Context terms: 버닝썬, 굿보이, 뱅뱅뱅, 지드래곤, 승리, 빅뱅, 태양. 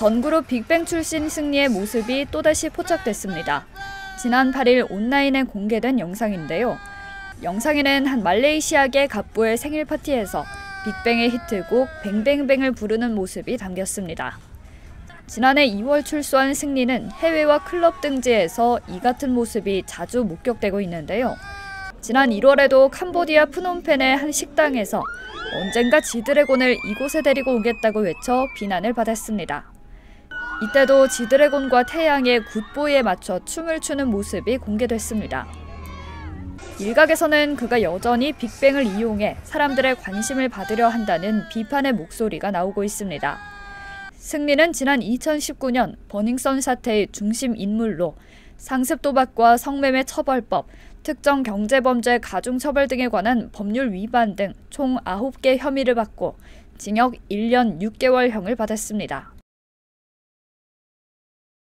전그룹 빅뱅 출신 승리의 모습이 또다시 포착됐습니다. 지난 8일 온라인에 공개된 영상인데요. 영상에는 한 말레이시아계 갑부의 생일 파티에서 빅뱅의 히트곡 뱅뱅뱅을 부르는 모습이 담겼습니다. 지난해 2월 출소한 승리는 해외와 클럽 등지에서 이 같은 모습이 자주 목격되고 있는데요. 지난 1월에도 캄보디아 프놈펜의 한 식당에서 언젠가 지드래곤을 이곳에 데리고 오겠다고 외쳐 비난을 받았습니다. 이때도 지드래곤과 태양의 굿보이에 맞춰 춤을 추는 모습이 공개됐습니다. 일각에서는 그가 여전히 빅뱅을 이용해 사람들의 관심을 받으려 한다는 비판의 목소리가 나오고 있습니다. 승리는 지난 2019년 버닝썬 사태의 중심 인물로 상습도박과 성매매 처벌법, 특정 경제범죄 가중처벌 등에 관한 법률 위반 등 총 9개 혐의를 받고 징역 1년 6개월형을 받았습니다.